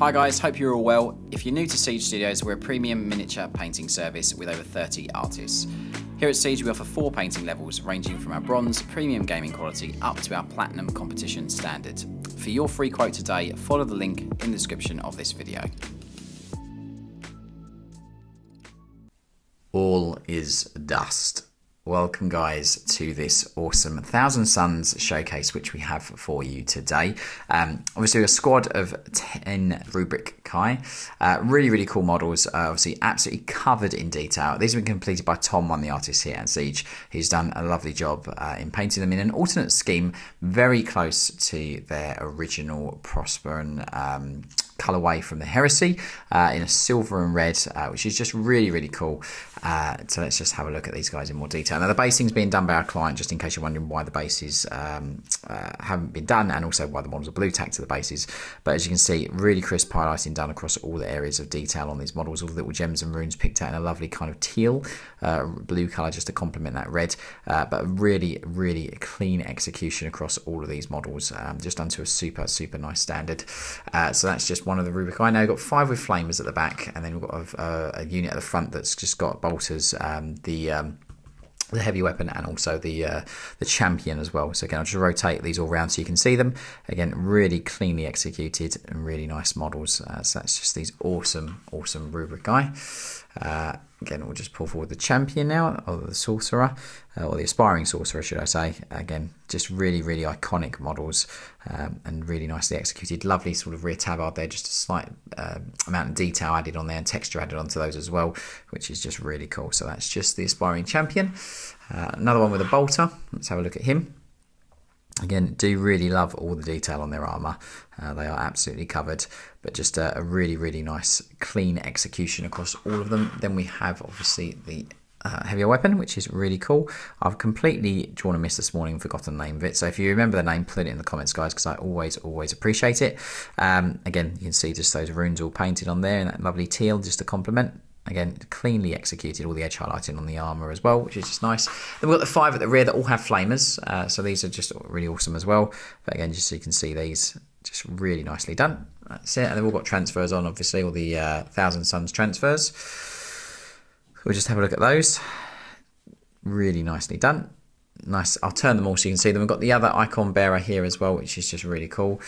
Hi guys, hope you're all well. If you're new to Siege Studios, we're a premium miniature painting service with over 30 artists. Here at Siege, we offer 4 painting levels ranging from our bronze, premium gaming quality up to our platinum competition standard. For your free quote today, follow the link in the description of this video. All is dust. Welcome guys to this awesome Thousand Sons showcase which we have for you today. Obviously a squad of 10 Rubricae, really cool models, obviously absolutely covered in detail. These have been completed by Tom, one of the artists here at Siege, who's done a lovely job in painting them in an alternate scheme very close to their original Prosperan colorway from the Heresy, in a silver and red, which is just really cool. So let's just have a look at these guys in more detail. Now the basing's being done by our client, just in case you're wondering why the bases haven't been done, and also why the models are blue tacked to the bases. But as you can see, really crisp highlighting done across all the areas of detail on these models, all the little gems and runes picked out in a lovely kind of teal, blue color just to complement that red, but really clean execution across all of these models, just done to a super nice standard. So that's just one of the Rubricae. Now we've got 5 with flamers at the back, and then we've got a unit at the front that's just got bolters, the heavy weapon, and also the champion as well. So again, I'll just rotate these all around so you can see them. Again, really cleanly executed and really nice models. So that's just these awesome Rubricae. Again, we'll just pull forward the champion now, or the sorcerer, or the aspiring sorcerer, should I say. Again, just really iconic models, and really nicely executed. Lovely sort of rear tabard there, just a slight amount of detail added on there and texture added onto those as well, which is just really cool. So that's just the aspiring champion. Another one with a bolter. Let's have a look at him. Again, do really love all the detail on their armour. They are absolutely covered, but just a really nice clean execution across all of them. Then we have obviously the heavier weapon, which is really cool. I've completely drawn a miss this morning and forgotten the name of it, so if you remember the name, put it in the comments guys, because I always appreciate it. Again, you can see just those runes all painted on there in that lovely teal just to complement. Again, cleanly executed, all the edge highlighting on the armour as well, which is just nice. Then we've got the 5 at the rear that all have flamers, so these are just really awesome as well. But again, just so you can see these, just really nicely done. That's it, and they've all got transfers on, obviously, all the Thousand Sons transfers. We'll just have a look at those. Really nicely done. Nice, I'll turn them all so you can see them. We've got the other icon bearer here as well, which is just really cool.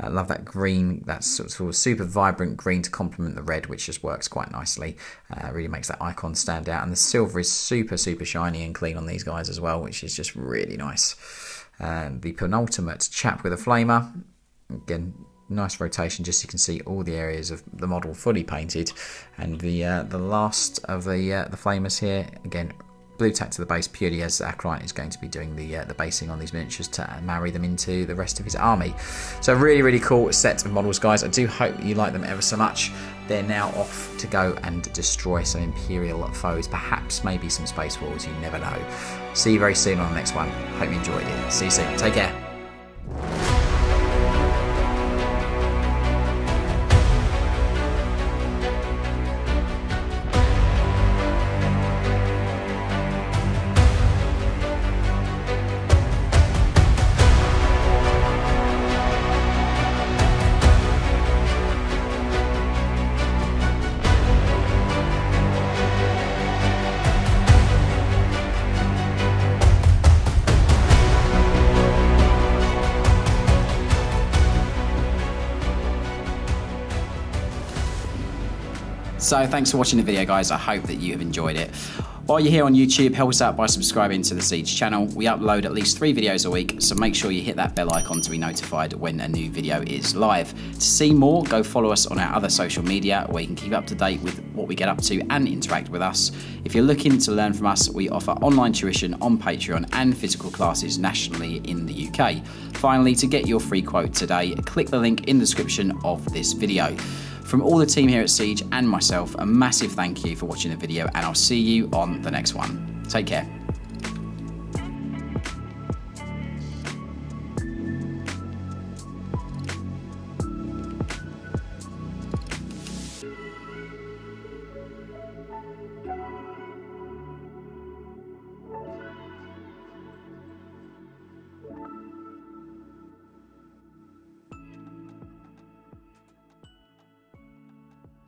I love that green, that sort of super vibrant green to complement the red, which just works quite nicely. Really makes that icon stand out. And the silver is super shiny and clean on these guys as well, which is just really nice. And the penultimate chap with a flamer, again, nice rotation just so you can see all the areas of the model fully painted. And the last of the flamers here, again, blue tack to the base, purely as our client is going to be doing the basing on these miniatures to marry them into the rest of his army. So really cool set of models guys. I do hope that you like them ever so much. They're now off to go and destroy some Imperial foes, perhaps maybe some Space Wolves, you never know. See you very soon on the next one. Hope you enjoyed it. See you soon. Take care. So thanks for watching the video guys, I hope that you have enjoyed it. While you're here on YouTube, help us out by subscribing to the Siege channel. We upload at least 3 videos a week, so make sure you hit that bell icon to be notified when a new video is live. To see more, go follow us on our other social media where you can keep up to date with what we get up to and interact with us. If you're looking to learn from us, we offer online tuition on Patreon and physical classes nationally in the UK. Finally, to get your free quote today, click the link in the description of this video. From all the team here at Siege and myself, a massive thank you for watching the video, and I'll see you on the next one. Take care.